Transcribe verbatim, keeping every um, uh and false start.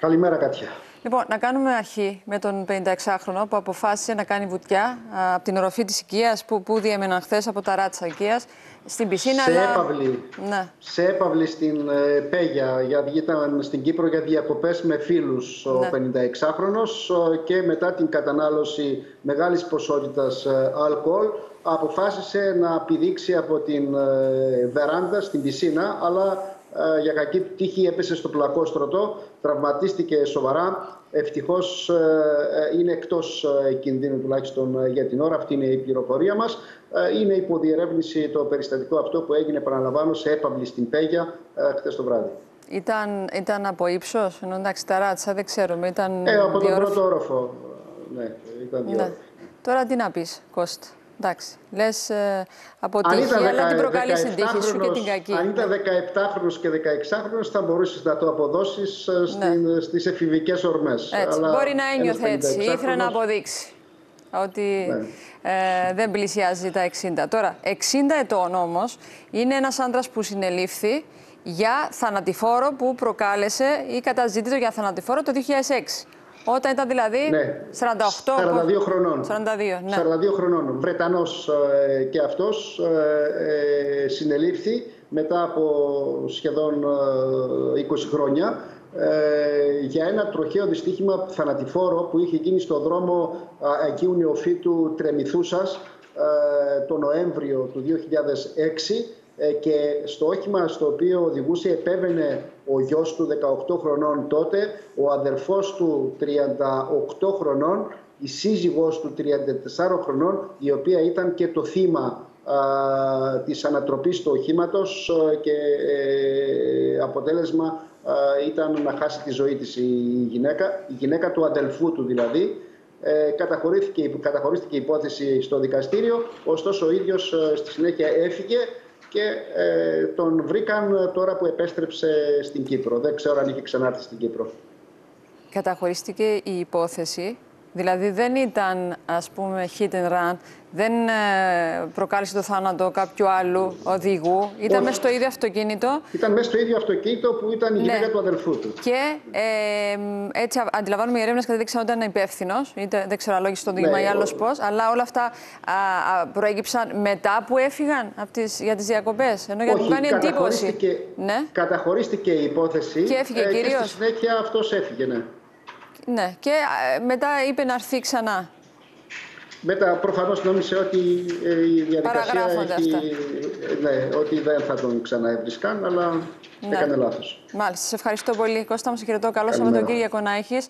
Καλημέρα, Κατιά. Λοιπόν, να κάνουμε αρχή με τον πενηνταεξάχρονο που αποφάσισε να κάνει βουτιά α, από την οροφή της οικίας που, που διέμεναν χθες από τα ράτσα οικίας στην πισίνα. Σε αλλά... έπαυλη. Ναι. Σε έπαυλη στην ε, Πέγια. Γιατί ήταν στην Κύπρο για διακοπές με φίλους ο ναι. πενηνταεξάχρονος και μετά την κατανάλωση μεγάλης ποσότητας ε, αλκοόλ αποφάσισε να πηδήξει από την ε, βεράντα στην πισίνα, αλλά για κακή του τύχη έπεσε στο πλακό στρωτό, τραυματίστηκε σοβαρά. Ευτυχώς είναι εκτός κινδύνου, τουλάχιστον για την ώρα. Αυτή είναι η πληροφορία μας. Είναι υποδιερεύνηση το περιστατικό αυτό που έγινε, επαναλαμβάνω, σε έπαυλη στην Πέγια χτες το βράδυ. Ήταν, ήταν από ύψος, ενώ εντάξει τα ράτσα δεν ξέρουμε. Ήταν ε, από τον πρώτο όροφο. Ναι, ήταν ναι. Τώρα τι να πεις, Κώστα. Εντάξει, λες ε, αποτύχει, αλλά την προκαλείς την τύχη σου και την κακή. Αν ήταν δεκαεπτάχρονος και δεκαεξάχρονος θα μπορούσες να το αποδώσεις ναι. στις εφηβικές ορμές. Έτσι, αλλά μπορεί να ένιωθε έτσι, ήθελε να αποδείξει ότι ναι. ε, δεν πλησιάζει τα εξήντα. Τώρα, εξήντα ετών όμως είναι ένας άντρας που συνελήφθη για θανατηφόρο που προκάλεσε ή καταζήτητο για θανατηφόρο το δύο χιλιάδες έξι. Όταν ήταν δηλαδή ναι. σαράντα οκτώ σαράντα δύο χρονών. σαράντα δύο, ναι. σαράντα δύο χρονών. Βρετανός ε, και αυτός ε, ε, συνελήφθη μετά από σχεδόν ε, είκοσι χρόνια ε, για ένα τροχαίο δυστύχημα θανατηφόρο που είχε γίνει στο δρόμο Αγίου Νεοφύτου Τρεμιθούσας ε, το Νοέμβριο του δύο χιλιάδες έξι. Και στο όχημα στο οποίο οδηγούσε επέβαινε ο γιος του δεκαοκτώ χρονών τότε, ο αδερφός του τριάντα οκτώ χρονών, η σύζυγός του τριάντα τέσσερα χρονών, η οποία ήταν και το θύμα α, της ανατροπής του οχήματος και ε, αποτέλεσμα α, ήταν να χάσει τη ζωή της η γυναίκα, η γυναίκα του αδελφού του δηλαδή. Ε, καταχωρήθηκε, καταχωρήθηκε η υπόθεση στο δικαστήριο, ωστόσο ο ίδιος ε, στη συνέχεια έφυγε και ε, τον βρήκαν τώρα που επέστρεψε στην Κύπρο. Δεν ξέρω αν είχε ξανάρθει στην Κύπρο. Καταχωρίστηκε η υπόθεση, δηλαδή δεν ήταν, ας πούμε, hit and run, δεν ε, προκάλεσε το θάνατο κάποιου άλλου οδηγού. Ήταν μέσα στο ίδιο αυτοκίνητο. Ήταν μέσα στο ίδιο αυτοκίνητο που ήταν η γυναίκα ναι. του αδερφού του. Και ε, ε, έτσι αντιλαμβάνομαι οι έρευνες κατέδειξαν ότι ήταν υπεύθυνος, είτε δεν ξέρω αλόγηση το δίγμα ναι, ή άλλος πώς, αλλά όλα αυτά α, α, προέγυψαν μετά που έφυγαν από τις, για τις διακοπές. Ενώ γιατί μου κάνει εντύπωση. Ναι. Καταχωρίστηκε η υπόθεση και, έφυγε, ε, και στη συνέχεια αυτός έφυγε. Ναι. Ναι, και μετά είπε να έρθει ξανά. Μετά προφανώς νόμισε ότι η διαδικασία έχει... ναι, ότι δεν θα τον ξαναέβρισκαν, αλλά ναι. έκανε λάθος. Μάλιστα, σε ευχαριστώ πολύ. Κώστα, μου σε χαιρετώ. Καλό Σαββατοκύριακο να έχεις.